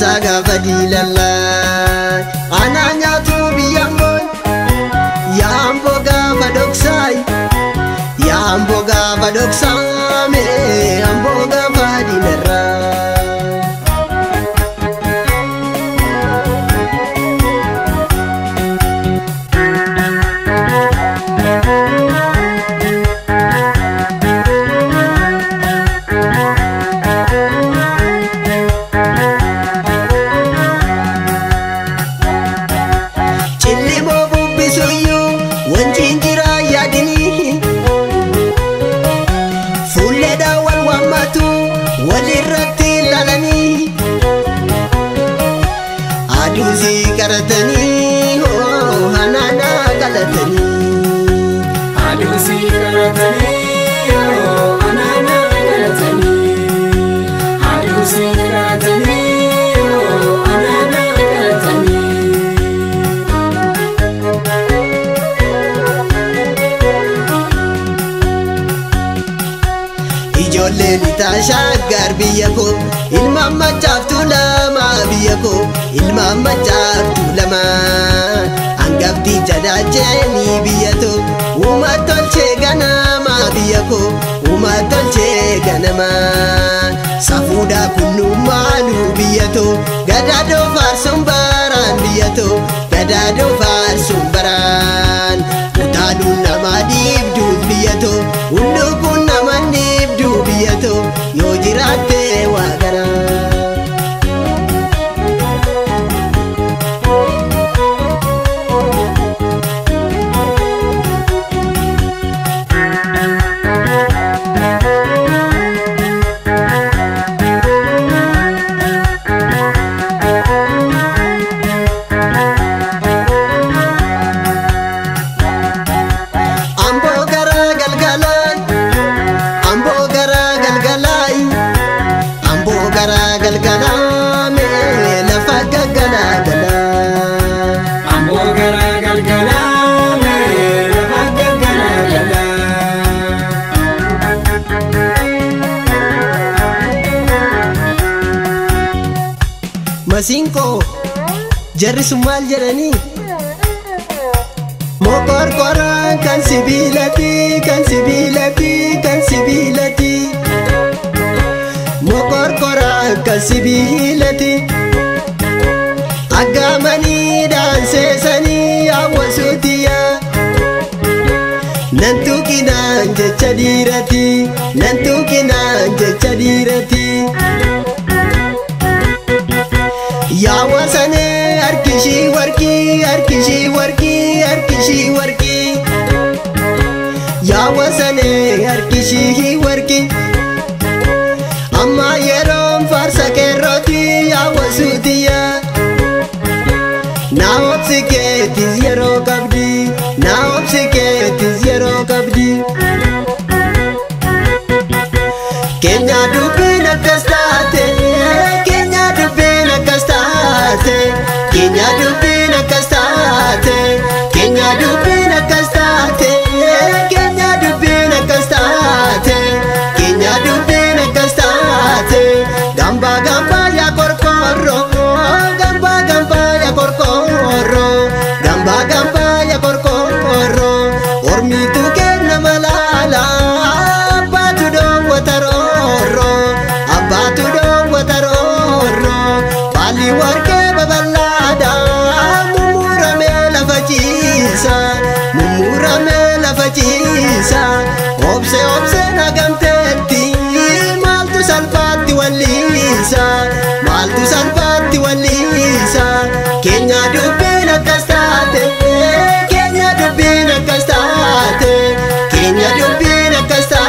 saga badilala ananya tu biyamun ya amboga badoksai ya amboga badoksame amboga badilera Shagar biyako ilmamma chaftulama biyako ilmamma chaftulama angabdi jadajeni biyato umatolche ganama biyako umatolche ganama safuda kunumalu biyato gadado farsumbaran biyato gadado farsumbaran utalu namadib dul biyato unduku namanib dul biyato Yojirate wagara Cinco, Jerry Sumal Jerani Mokor korang kan sibilati, kansibilati Mokor korang kan sibilati Agamani dan sesani awal sutia Nantukinan jecadirati, nantukinan jecadirati Yawasane arkishi warki arkishi warki arkishi warki Yawasane arkishi warki Amma yerom farsa keroti yawasutia na obsiketi zero kabdi Kenya dupina kastate Kenya dupina kastate Kenya dupina kastate Kenya dupina kastate Kenya dupina kastate Gamba gamba ya korkoro Gamba gamba ya korkoro Gamba gamba ya korkoro Ormi tu kena malala Abba tu dong wataroro Abba tu dong wataroro Bali warke Mumurame la facisa Obse obse na gamtetti Maltu salvati wallisa Kenya dupina castate